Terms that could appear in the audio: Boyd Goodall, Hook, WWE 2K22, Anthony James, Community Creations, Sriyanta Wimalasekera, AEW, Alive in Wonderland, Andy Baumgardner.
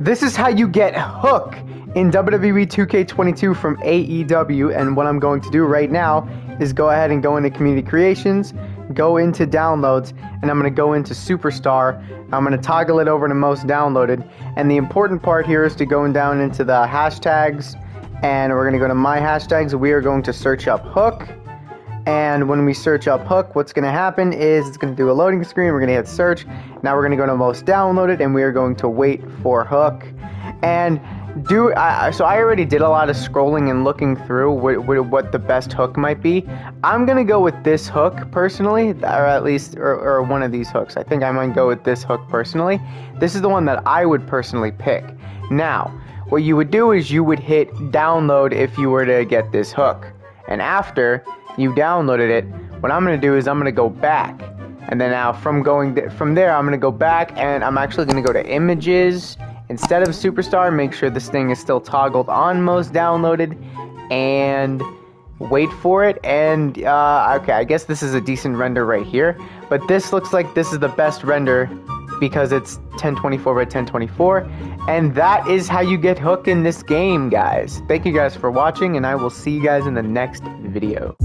This is how you get Hook in WWE 2K22 from AEW, and what I'm going to do right now is go ahead and go into Community Creations, go into Downloads, and I'm going to go into Superstar. I'm going to toggle it over to Most Downloaded, and the important part here is to go down into the hashtags, and we're going to go to My Hashtags. We are going to search up Hook, and when we search up Hook, what's going to happen is it's going to do a loading screen. We're going to hit Search. Now we're going to go to Most Downloaded, and we are going to wait for Hook. And so I already did a lot of scrolling and looking through what the best hook might be. I'm going to go with this hook personally, or at least or one of these hooks. I think I might go with this hook personally. This is the one that I would personally pick. Now, what you would do is you would hit download if you were to get this hook. And after you downloaded it, what I'm going to do is I'm going to go back. And then now from there, I'm going to go back, and I'm actually going to go to Images. Instead of Superstar, make sure this thing is still toggled on Most Downloaded, and wait for it. And okay, I guess this is a decent render right here, but this looks like this is the best render because it's 1024 by 1024, and that is how you get Hook in this game, guys. Thank you guys for watching, and I will see you guys in the next video.